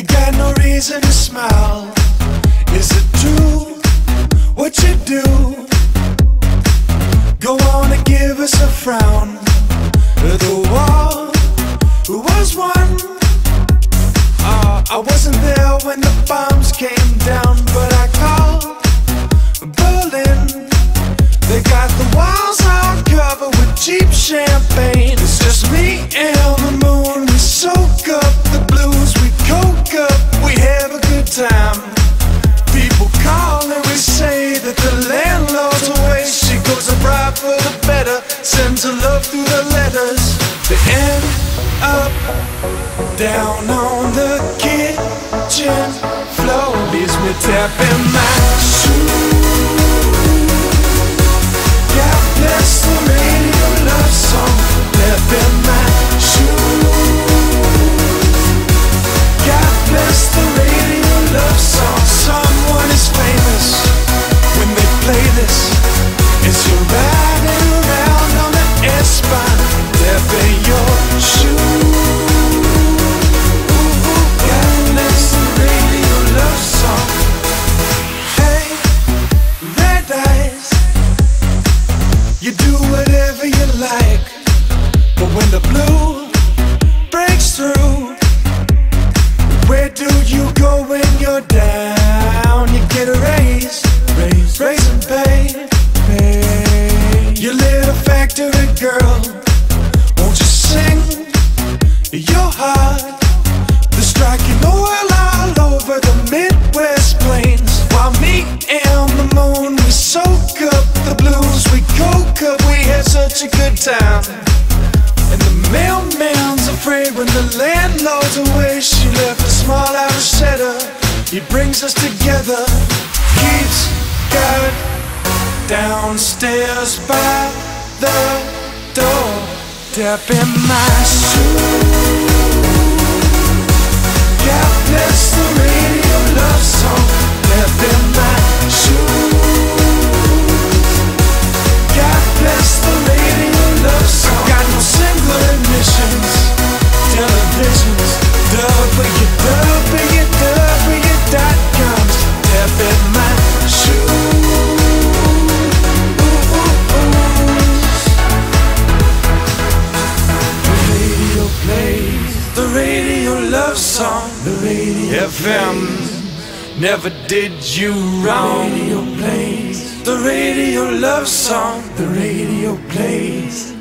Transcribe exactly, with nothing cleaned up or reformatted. You got no reason to smile. Is it true what you do? Go on and give us a frown. The war was won. uh, I wasn't there when the bombs came down, but I called Berlin. They got the walls all covered with cheap champagne. It's just me and the moon. We soak up the blues, we coke up, we have a good time. People call and we say that the landlord's away. She goes to bribe for the better, sends her love through the letters. They end up down on the kitchen floor. Leaves me tapping my shoes. God bless the radio love song left in my shoes. God bless the radio love song. Someone is famous when they play this. It's you riding around on the S-Bahn left in your shoes. God bless the radio love song. Hey, red eyes, you do whatever you like, but when the blue breaks through, where do you go when you're down? You get a raise, raise, raise and pay, pay. You little factory girl, won't you sing your heart? The striking oil all over the Midwest plains, while me and the moon we soak up the blues, we coke up, we had such a good time. And the mailman's afraid when the landlord's away. She left a small house setter. He brings us together. Keeps God downstairs by the door, tapping my shoe. God bless the radio love song left in my shoes. God bless the radio love song. I got no single admissions, televisions, w w w dot coms left in my shoes. The radio plays the radio love song. The radio F M plays, never did you wrong. The radio plays the radio love song. The radio plays